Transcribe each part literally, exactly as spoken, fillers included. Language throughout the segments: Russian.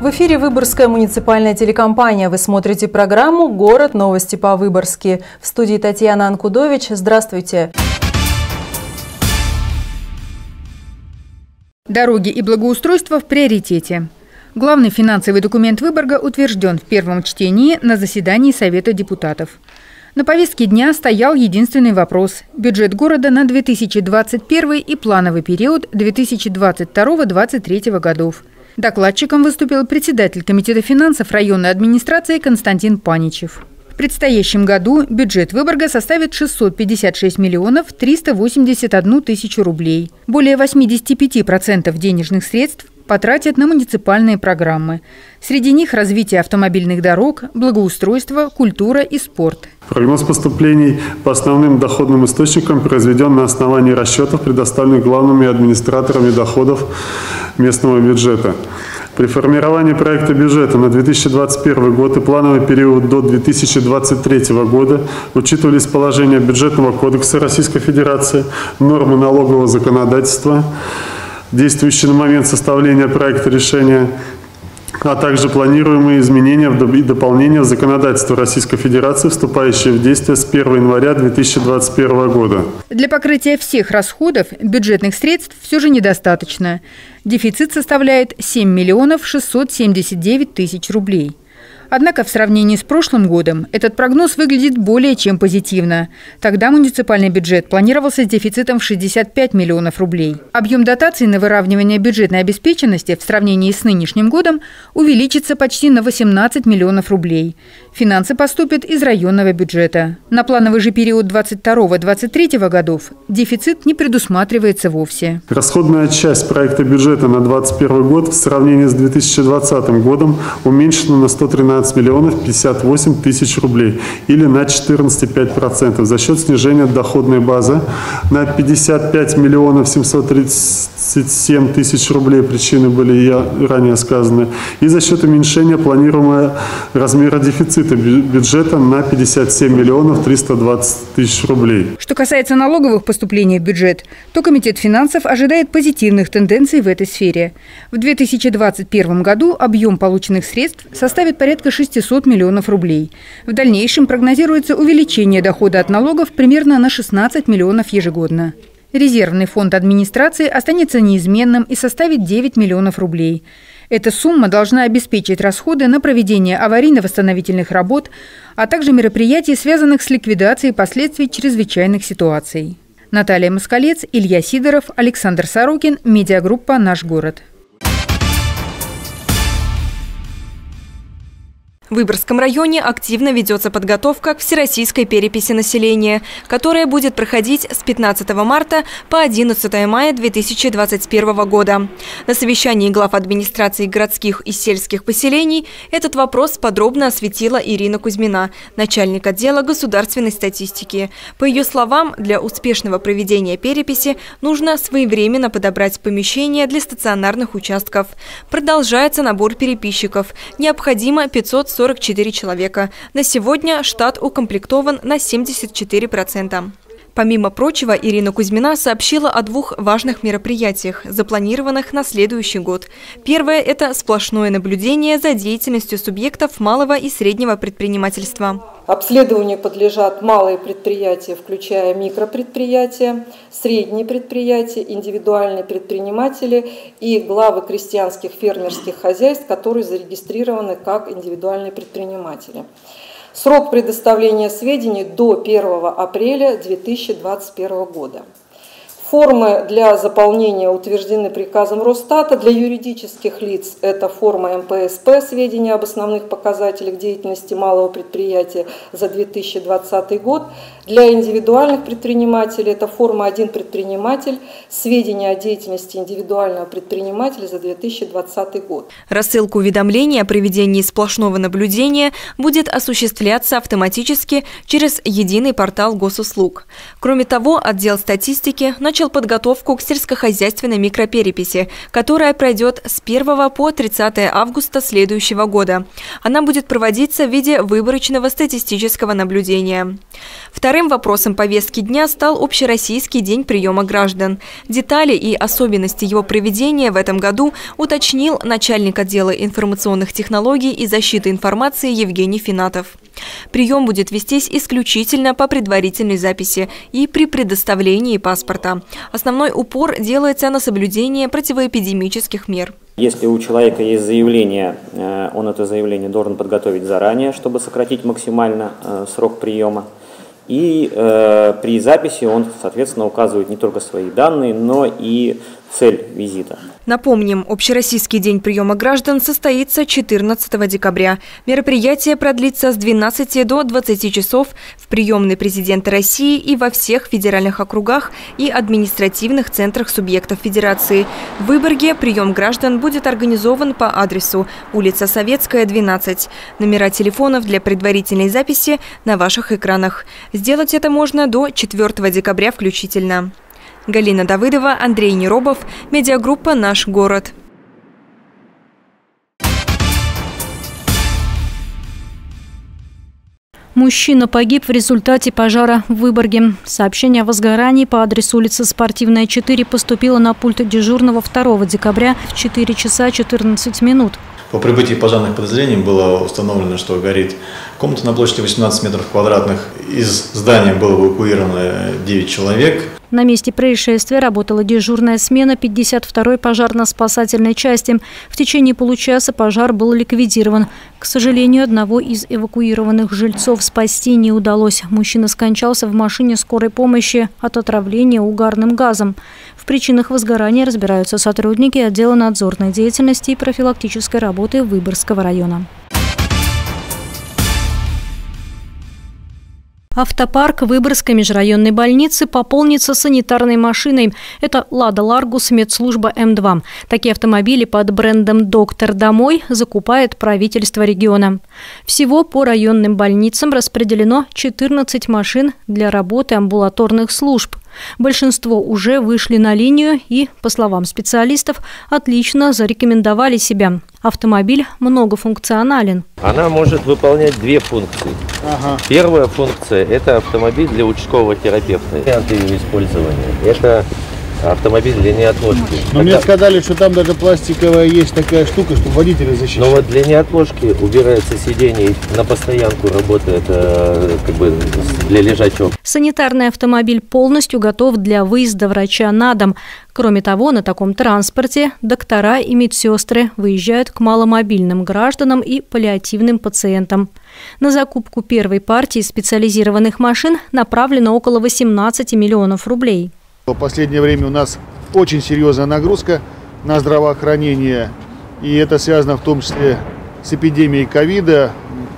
В эфире Выборгская муниципальная телекомпания. Вы смотрите программу «Город. Новости по-выборгски». В студии Татьяна Анкудович. Здравствуйте. Дороги и благоустройство в приоритете. Главный финансовый документ Выборга утвержден в первом чтении на заседании Совета депутатов. На повестке дня стоял единственный вопрос – бюджет города на две тысячи двадцать первый и плановый период две тысячи двадцать второго — две тысячи двадцать третьего годов. Докладчиком выступил председатель Комитета финансов районной администрации Константин Паничев. В предстоящем году бюджет Выборга составит шестьсот пятьдесят шесть миллионов триста восемьдесят одну тысячу рублей. Более восьмидесяти пяти процентов денежных средств потратят на муниципальные программы. Среди них развитие автомобильных дорог, благоустройство, культура и спорт. Прогноз поступлений по основным доходным источникам произведен на основании расчетов, предоставленных главными администраторами доходов местного бюджета. При формировании проекта бюджета на две тысячи двадцать первый год и плановый период до две тысячи двадцать третьего года учитывались положения Бюджетного кодекса Российской Федерации, нормы налогового законодательства, действующий на момент составления проекта решения, а также планируемые изменения и дополнения в законодательство Российской Федерации, вступающие в действие с первого января две тысячи двадцать первого года. Для покрытия всех расходов бюджетных средств все же недостаточно. Дефицит составляет семь миллионов шестьсот семьдесят девять тысяч рублей. Однако в сравнении с прошлым годом этот прогноз выглядит более чем позитивно. Тогда муниципальный бюджет планировался с дефицитом в шестьдесят пять миллионов рублей. Объем дотаций на выравнивание бюджетной обеспеченности в сравнении с нынешним годом увеличится почти на восемнадцать миллионов рублей. Финансы поступят из районного бюджета. На плановый же период двадцать второго — двадцать третьего годов дефицит не предусматривается вовсе. Расходная часть проекта бюджета на две тысячи двадцать первый год в сравнении с две тысячи двадцатым годом уменьшена на сто тринадцать миллионов пятьдесят восемь тысяч рублей или на четырнадцать и пять десятых процента за счет снижения доходной базы на пятьдесят пять миллионов семьсот тридцать семь тысяч рублей, причины были ранее сказаны, и за счет уменьшения планируемого размера дефицита бюджета на пятьдесят семь миллионов триста двадцать тысяч рублей. Что касается налоговых поступлений в бюджет, то Комитет финансов ожидает позитивных тенденций в этой сфере. В две тысячи двадцать первом году объем полученных средств составит порядка шестисот миллионов рублей. В дальнейшем прогнозируется увеличение дохода от налогов примерно на шестнадцать миллионов ежегодно. Резервный фонд администрации останется неизменным и составит девять миллионов рублей. Эта сумма должна обеспечить расходы на проведение аварийно-восстановительных работ, а также мероприятий, связанных с ликвидацией последствий чрезвычайных ситуаций. Наталья Москалец, Илья Сидоров, Александр Сорокин, медиагруппа «Наш город». В Выборгском районе активно ведется подготовка к всероссийской переписи населения, которая будет проходить с пятнадцатого марта по одиннадцатое мая две тысячи двадцать первого года. На совещании глав администрации городских и сельских поселений этот вопрос подробно осветила Ирина Кузьмина, начальник отдела государственной статистики. По ее словам, для успешного проведения переписи нужно своевременно подобрать помещения для стационарных участков. Продолжается набор переписчиков. Необходимо пятьсот сорок четыре человека. На сегодня штат укомплектован на семьдесят четыре процента. Помимо прочего, Ирина Кузьмина сообщила о двух важных мероприятиях, запланированных на следующий год. Первое – это сплошное наблюдение за деятельностью субъектов малого и среднего предпринимательства. Обследованию подлежат малые предприятия, включая микропредприятия, средние предприятия, индивидуальные предприниматели и главы крестьянских фермерских хозяйств, которые зарегистрированы как индивидуальные предприниматели. Срок предоставления сведений до первого апреля две тысячи двадцать первого года. Формы для заполнения утверждены приказом Росстата. Для юридических лиц это форма МПСП «Сведения об основных показателях деятельности малого предприятия за две тысячи двадцатый год». Для индивидуальных предпринимателей это форма «Один предприниматель. Сведения о деятельности индивидуального предпринимателя за две тысячи двадцатый год». Рассылка уведомлений о проведении сплошного наблюдения будет осуществляться автоматически через единый портал госуслуг. Кроме того, отдел статистики начал начал подготовку к сельскохозяйственной микропереписи, которая пройдет с первого по тридцатое августа следующего года. Она будет проводиться в виде выборочного статистического наблюдения. Вторым вопросом повестки дня стал Общероссийский день приема граждан. Детали и особенности его проведения в этом году уточнил начальник отдела информационных технологий и защиты информации Евгений Финатов. Прием будет вестись исключительно по предварительной записи и при предоставлении паспорта. Основной упор делается на соблюдение противоэпидемических мер. Если у человека есть заявление, он это заявление должен подготовить заранее, чтобы сократить максимально срок приема. И э, при записи он, соответственно, указывает не только свои данные, но и цель визита. Напомним, Общероссийский день приема граждан состоится четырнадцатого декабря. Мероприятие продлится с двенадцати до двадцати часов в приемной президента России и во всех федеральных округах и административных центрах субъектов федерации. В Выборге прием граждан будет организован по адресу улица Советская, двенадцать. Номера телефонов для предварительной записи на ваших экранах. Сделать это можно до четвёртого декабря включительно. Галина Давыдова, Андрей Неробов, медиагруппа «Наш город». Мужчина погиб в результате пожара в Выборге. Сообщение о возгорании по адресу улицы Спортивная, четыре поступило на пульт дежурного второго декабря в четыре часа четырнадцать минут. По прибытии пожарных подразделений было установлено, что горит комната на площади восемнадцать метров квадратных. Из здания было эвакуировано девять человек. На месте происшествия работала дежурная смена пятьдесят второй пожарно-спасательной части. В течение получаса пожар был ликвидирован. К сожалению, одного из эвакуированных жильцов спасти не удалось. Мужчина скончался в машине скорой помощи от отравления угарным газом. В причинах возгорания разбираются сотрудники отдела надзорной деятельности и профилактической работы Выборгского района. Автопарк Выборгской межрайонной больницы пополнится санитарной машиной. Это «Лада Ларгус», медслужба эм два. Такие автомобили под брендом «Доктор Домой» закупает правительство региона. Всего по районным больницам распределено четырнадцать машин для работы амбулаторных служб. Большинство уже вышли на линию и, по словам специалистов, отлично зарекомендовали себя. Автомобиль многофункционален. Она может выполнять две функции. Ага. Первая функция – это автомобиль для участкового терапевта. Варианты ее использования. Это автомобиль для неотложки. Но так... мне сказали, что там даже пластиковая есть такая штука, чтобы водителя защищать. Но вот для неотложки убирается сиденье, на постоянку работает как бы для лежачего. Санитарный автомобиль полностью готов для выезда врача на дом. Кроме того, на таком транспорте доктора и медсестры выезжают к маломобильным гражданам и паллиативным пациентам. На закупку первой партии специализированных машин направлено около восемнадцати миллионов рублей. В последнее время у нас очень серьезная нагрузка на здравоохранение, и это связано в том числе с эпидемией ковида.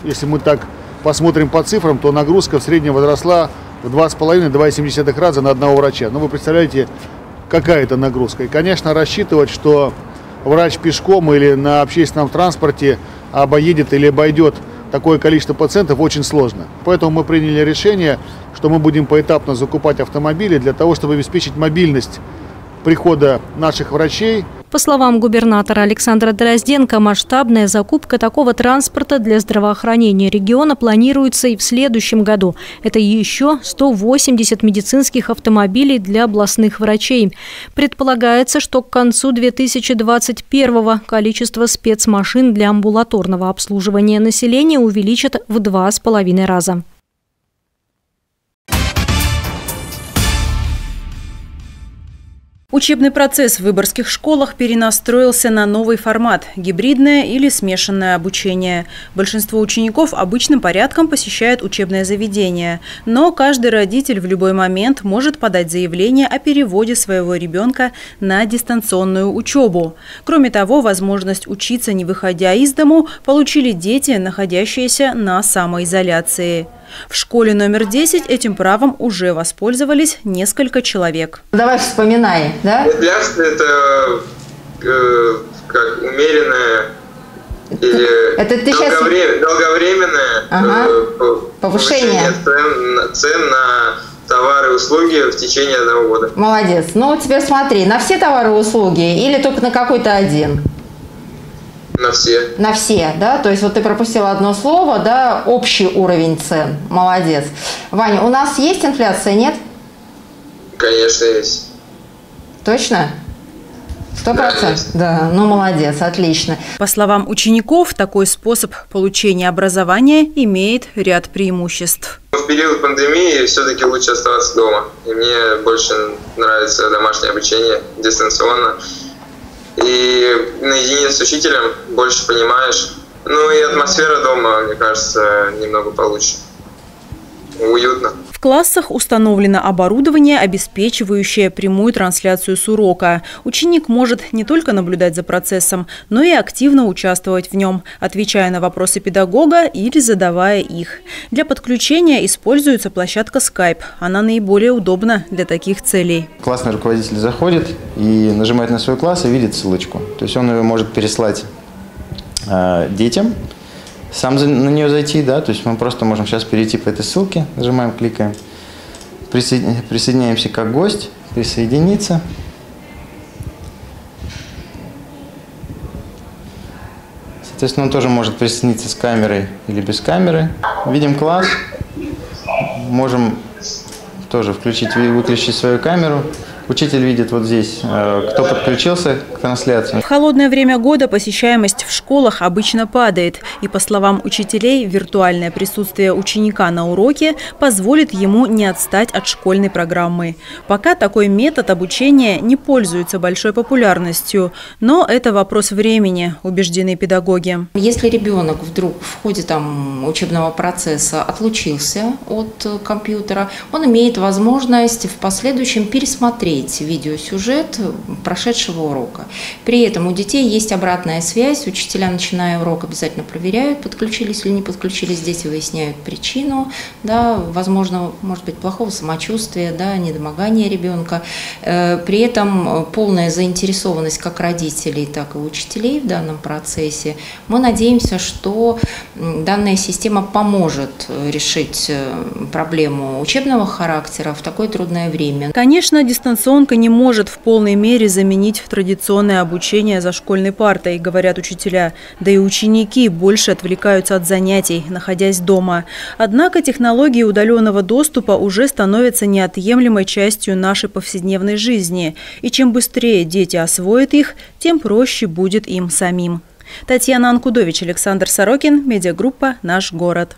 Если мы так посмотрим по цифрам, то нагрузка в среднем возросла в два с половиной — два и семь десятых раза на одного врача. Ну, вы представляете, какая это нагрузка. И, конечно, рассчитывать, что врач пешком или на общественном транспорте обоедет или обойдет такое количество пациентов, очень сложно. Поэтому мы приняли решение, что мы будем поэтапно закупать автомобили для того, чтобы обеспечить мобильность прихода наших врачей. По словам губернатора Александра Дрозденко, масштабная закупка такого транспорта для здравоохранения региона планируется и в следующем году. Это еще сто восемьдесят медицинских автомобилей для областных врачей. Предполагается, что к концу две тысячи двадцать первого количество спецмашин для амбулаторного обслуживания населения увеличат в два с половиной раза. Учебный процесс в выборгских школах перенастроился на новый формат – гибридное или смешанное обучение. Большинство учеников обычным порядком посещают учебное заведение. Но каждый родитель в любой момент может подать заявление о переводе своего ребенка на дистанционную учебу. Кроме того, возможность учиться, не выходя из дому, получили дети, находящиеся на самоизоляции. В школе номер десять этим правом уже воспользовались несколько человек. Давай вспоминай, да? Пляска – это э, как умеренное или это ты долговременное, сейчас... долговременное ага. э, повышение, повышение цен, цен на товары и услуги в течение одного года. Молодец. Ну, теперь смотри, на все товары и услуги или только на какой-то один? На все. На все, да? То есть вот ты пропустила одно слово, да, общий уровень цен. Молодец. Ваня, у нас есть инфляция, нет? Конечно, есть. Точно? Сто процентов? Да, ну молодец, отлично. По словам учеников, такой способ получения образования имеет ряд преимуществ. В период пандемии все-таки лучше оставаться дома. И мне больше нравится домашнее обучение дистанционно. И наедине с учителем больше понимаешь. Ну и атмосфера дома, мне кажется, немного получше. Уютно. В классах установлено оборудование, обеспечивающее прямую трансляцию с урока. Ученик может не только наблюдать за процессом, но и активно участвовать в нем, отвечая на вопросы педагога или задавая их. Для подключения используется площадка Skype. Она наиболее удобна для таких целей. Классный руководитель заходит и нажимает на свой класс и видит ссылочку. То есть он ее может переслать э, детям. Сам на нее зайти, да, то есть мы просто можем сейчас перейти по этой ссылке, нажимаем, кликаем, присоединяемся, присоединяемся как гость, присоединиться. Соответственно, он тоже может присоединиться с камерой или без камеры. Видим класс, можем тоже включить, выключить свою камеру. Учитель видит вот здесь, кто подключился к трансляции. В холодное время года посещаемость в школах обычно падает. И, по словам учителей, виртуальное присутствие ученика на уроке позволит ему не отстать от школьной программы. Пока такой метод обучения не пользуется большой популярностью. Но это вопрос времени, убеждены педагоги. Если ребенок вдруг в ходе там, учебного процесса отлучился от компьютера, он имеет возможность в последующем пересмотреть видеосюжет прошедшего урока. При этом у детей есть обратная связь. Учителя, начиная урок, обязательно проверяют, подключились или не подключились. Дети выясняют причину, да, возможно, может быть, плохого самочувствия, да, недомогания ребенка. При этом полная заинтересованность как родителей, так и учителей в данном процессе. Мы надеемся, что данная система поможет решить проблему учебного характера в такое трудное время. Конечно, дистанционно Дистанционка не может в полной мере заменить традиционное обучение за школьной партой, говорят учителя. Да и ученики больше отвлекаются от занятий, находясь дома. Однако технологии удаленного доступа уже становятся неотъемлемой частью нашей повседневной жизни. И чем быстрее дети освоят их, тем проще будет им самим. Татьяна Анкудович, Александр Сорокин, медиагруппа «Наш город».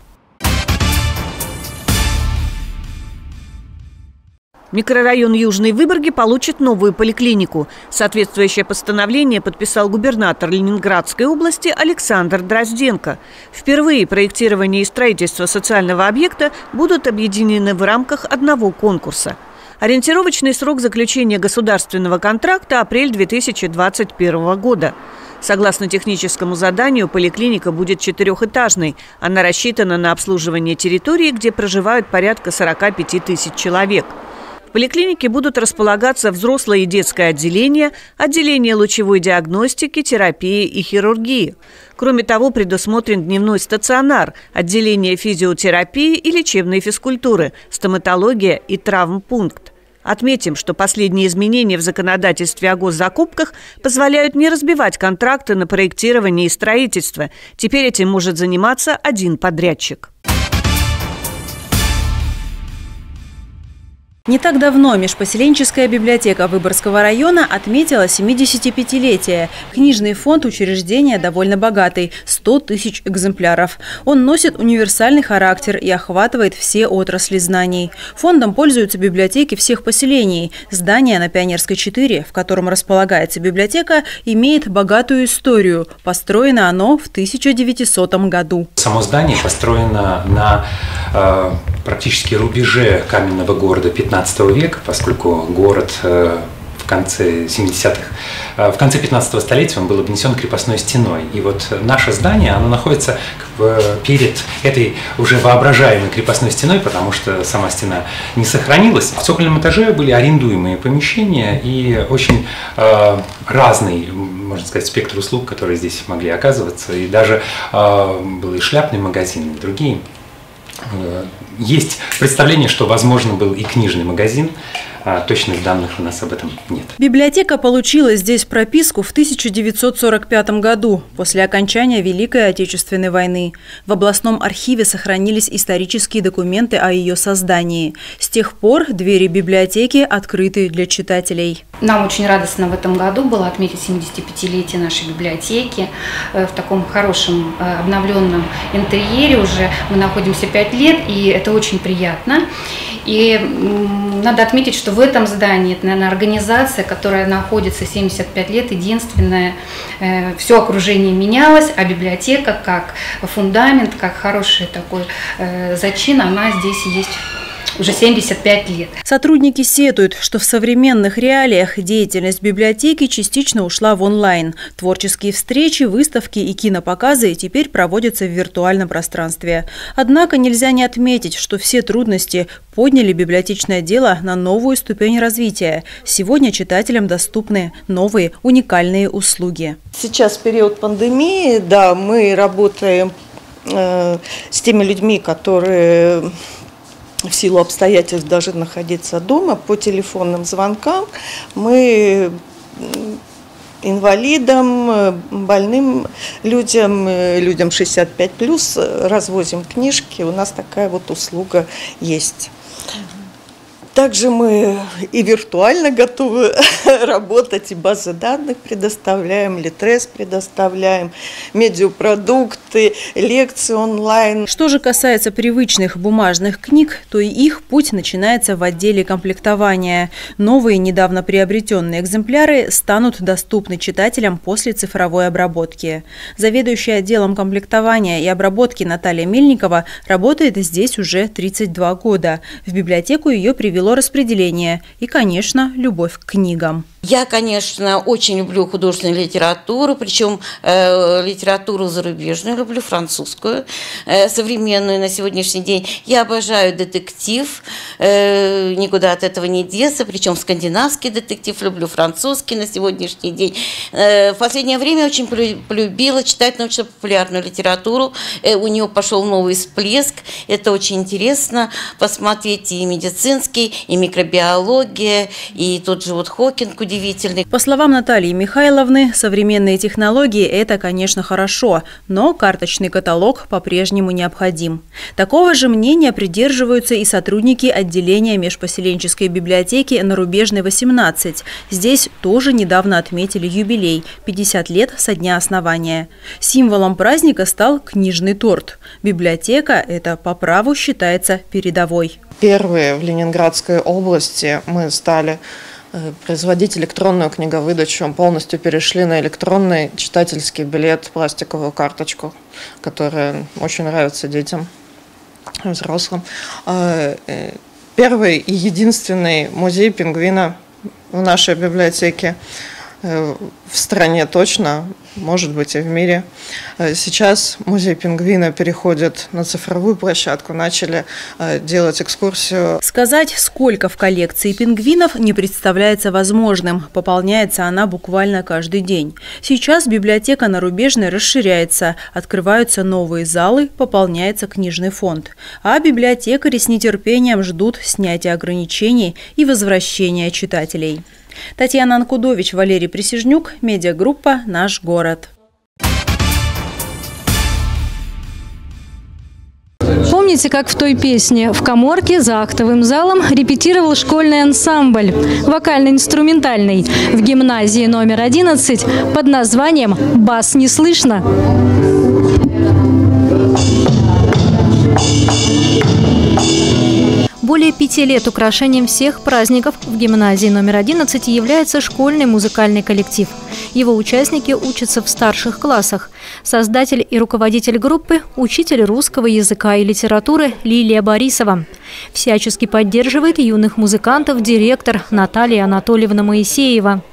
Микрорайон Южной Выборги получит новую поликлинику. Соответствующее постановление подписал губернатор Ленинградской области Александр Дрозденко. Впервые проектирование и строительство социального объекта будут объединены в рамках одного конкурса. Ориентировочный срок заключения государственного контракта – апрель две тысячи двадцать первого года. Согласно техническому заданию, поликлиника будет четырехэтажной. Она рассчитана на обслуживание территории, где проживают порядка сорока пяти тысяч человек. В поликлинике будут располагаться взрослое и детское отделение, отделение лучевой диагностики, терапии и хирургии. Кроме того, предусмотрен дневной стационар, отделение физиотерапии и лечебной физкультуры, стоматология и травмпункт. Отметим, что последние изменения в законодательстве о госзакупках позволяют не разбивать контракты на проектирование и строительство. Теперь этим может заниматься один подрядчик. Не так давно Межпоселенческая библиотека Выборгского района отметила семидесятипятилетие. Книжный фонд учреждения довольно богатый – сто тысяч экземпляров. Он носит универсальный характер и охватывает все отрасли знаний. Фондом пользуются библиотеки всех поселений. Здание на Пионерской четыре, в котором располагается библиотека, имеет богатую историю. Построено оно в тысяча девятисотом году. Само здание построено на э, практически рубеже каменного города пятнадцатого века, поскольку город в конце семидесятых, в конце пятнадцатого столетия он был обнесен крепостной стеной. И вот наше здание, оно находится перед этой уже воображаемой крепостной стеной, потому что сама стена не сохранилась. В цокольном этаже были арендуемые помещения и очень э, разный, можно сказать, спектр услуг, которые здесь могли оказываться. И даже э, был и шляпный магазин, и другие. Есть представление, что, возможно, был и книжный магазин. А точных данных у нас об этом нет. Библиотека получила здесь прописку в тысяча девятьсот сорок пятом году, после окончания Великой Отечественной войны. В областном архиве сохранились исторические документы о ее создании. С тех пор двери библиотеки открыты для читателей. Нам очень радостно в этом году было отметить семидесятипятилетие нашей библиотеки. В таком хорошем обновленном интерьере уже мы находимся пять лет, и это очень приятно. И надо отметить, что в этом здании, это, наверное, организация, которая находится семьдесят пять лет, единственная, все окружение менялось, а библиотека как фундамент, как хороший такой зачин, она здесь есть уже семьдесят пять лет. Сотрудники сетуют, что в современных реалиях деятельность библиотеки частично ушла в онлайн. Творческие встречи, выставки и кинопоказы теперь проводятся в виртуальном пространстве. Однако нельзя не отметить, что все трудности подняли библиотечное дело на новую ступень развития. Сегодня читателям доступны новые уникальные услуги. Сейчас период пандемии, да, мы работаем э, с теми людьми, которые... в силу обстоятельств даже находиться дома, по телефонным звонкам мы инвалидам, больным людям, людям шестьдесят пять плюс развозим книжки. У нас такая вот услуга есть. Также мы и виртуально готовы работать, и базы данных предоставляем, Литрес предоставляем, медиапродукты, лекции онлайн. Что же касается привычных бумажных книг, то и их путь начинается в отделе комплектования. Новые недавно приобретенные экземпляры станут доступны читателям после цифровой обработки. Заведующая отделом комплектования и обработки Наталья Мельникова работает здесь уже тридцать два года. В библиотеку ее привели распределение и, конечно, любовь к книгам. Я, конечно, очень люблю художественную литературу, причем э, литературу зарубежную, люблю французскую, э, современную на сегодняшний день. Я обожаю детектив, э, никуда от этого не деться, причем скандинавский детектив, люблю французский на сегодняшний день. Э, в последнее время очень полюбила читать научно-популярную литературу, э, у нее пошел новый всплеск, это очень интересно, посмотреть и медицинский, и микробиология, и тот же вот Хокинг. По словам Натальи Михайловны, современные технологии – это, конечно, хорошо, но карточный каталог по-прежнему необходим. Такого же мнения придерживаются и сотрудники отделения Межпоселенческой библиотеки на Рубежной, восемнадцать. Здесь тоже недавно отметили юбилей – пятьдесят лет со дня основания. Символом праздника стал книжный торт. Библиотека – это по праву считается передовой. Первые в Ленинградской области мы стали производить электронную книговыдачу, полностью перешли на электронный читательский билет, пластиковую карточку, которая очень нравится детям, взрослым. Первый и единственный музей пингвина в нашей библиотеке, в стране точно, может быть и в мире. Сейчас музей пингвина переходит на цифровую площадку, начали делать экскурсию. Сказать, сколько в коллекции пингвинов, не представляется возможным. Пополняется она буквально каждый день. Сейчас библиотека на Рубежной расширяется, открываются новые залы, пополняется книжный фонд. А библиотекари с нетерпением ждут снятия ограничений и возвращения читателей. Татьяна Анкудович, Валерий Присижнюк, медиагруппа «Наш город». Помните, как в той песне в каморке за актовым залом репетировал школьный ансамбль вокально-инструментальный в гимназии номер одиннадцать под названием «Бас не слышно». Более пяти лет украшением всех праздников в гимназии номер одиннадцать является школьный музыкальный коллектив. Его участники учатся в старших классах. Создатель и руководитель группы – учитель русского языка и литературы Лилия Борисова. Всячески поддерживает юных музыкантов директор Наталья Анатольевна Моисеева.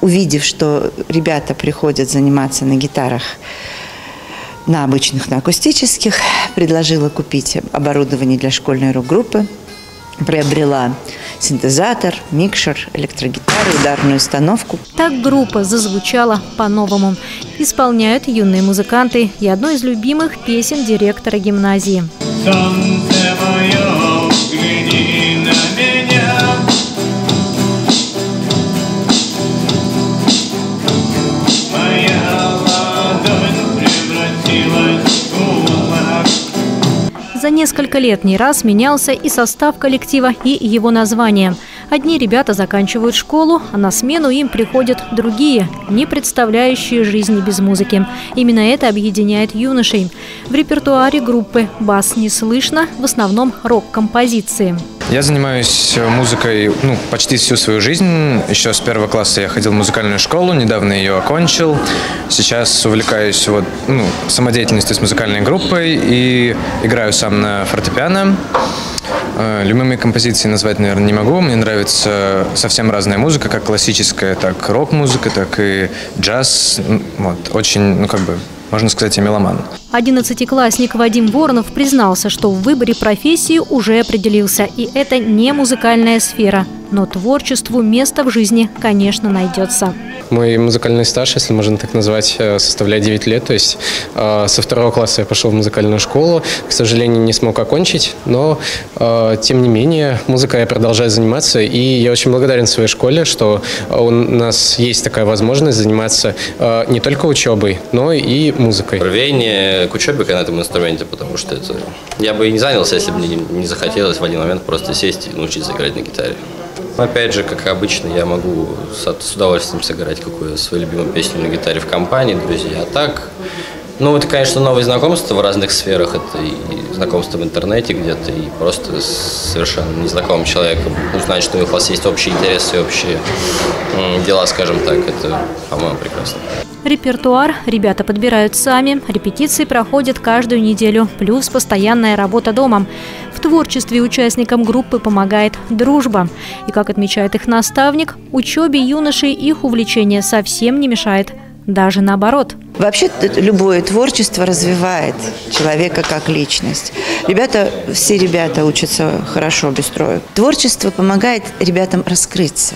Увидев, что ребята приходят заниматься на гитарах, на обычных, на акустических, предложила купить оборудование для школьной рок-группы, приобрела синтезатор, микшер, электрогитару, ударную установку. Так группа зазвучала по-новому. Исполняют юные музыканты и одну из любимых песен директора гимназии. За несколько лет не раз менялся и состав коллектива, и его название. Одни ребята заканчивают школу, а на смену им приходят другие, не представляющие жизни без музыки. Именно это объединяет юношей. В репертуаре группы «Бас не слышно» в основном рок-композиции. Я занимаюсь музыкой ну, почти всю свою жизнь. Еще с первого класса я ходил в музыкальную школу, недавно ее окончил. Сейчас увлекаюсь вот, ну, самодеятельностью с музыкальной группой и играю сам на фортепиано. Любимые композиции назвать, наверное, не могу. Мне нравится совсем разная музыка, как классическая, так рок-музыка, так и джаз. Вот, очень, ну, как бы, можно сказать, я меломан. одиннадцатиклассник Вадим Воронов признался, что в выборе профессии уже определился. И это не музыкальная сфера. Но творчеству место в жизни, конечно, найдется. Мой музыкальный стаж, если можно так назвать, составляет девять лет. То есть э, со второго класса я пошел в музыкальную школу. К сожалению, не смог окончить, но э, тем не менее музыкой я продолжаю заниматься. И я очень благодарен своей школе, что у нас есть такая возможность заниматься э, не только учебой, но и музыкой. Рвение к учебе на этом инструменте, потому что это... я бы и не занялся, если бы мне не захотелось в один момент просто сесть и научиться играть на гитаре. Опять же, как обычно, я могу с удовольствием сыграть какую-то свою любимую песню на гитаре в компании, друзья. А так, ну, это, конечно, новые знакомства в разных сферах. Это и знакомство в интернете где-то, и просто с совершенно незнакомым человеком узнать, что у вас есть общие интересы, общие дела, скажем так. Это, по-моему, прекрасно. Репертуар ребята подбирают сами, репетиции проходят каждую неделю, плюс постоянная работа дома. В творчестве участникам группы помогает дружба. И, как отмечает их наставник, учебе юношей их увлечение совсем не мешает, даже наоборот. Вообще любое творчество развивает человека как личность. Ребята, все ребята учатся хорошо, без троек. Творчество помогает ребятам раскрыться,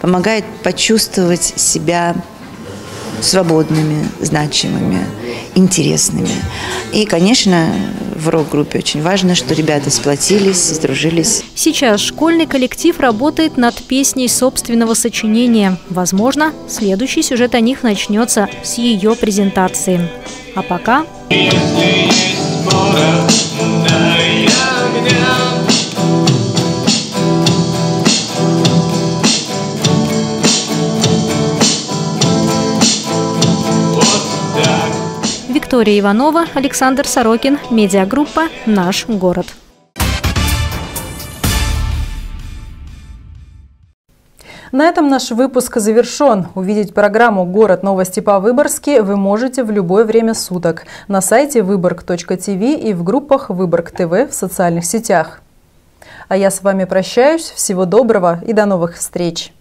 помогает почувствовать себя свободными, значимыми, интересными. И, конечно, в рок-группе очень важно, что ребята сплотились, сдружились. Сейчас школьный коллектив работает над песней собственного сочинения. Возможно, следующий сюжет о них начнется с ее презентации. А пока... Виктория Иванова, Александр Сорокин, медиагруппа «Наш город». На этом наш выпуск завершен. Увидеть программу «Город. Новости по-выборгски» вы можете в любое время суток на сайте выборг точка тв и в группах Выборг ТВ в социальных сетях. А я с вами прощаюсь. Всего доброго и до новых встреч!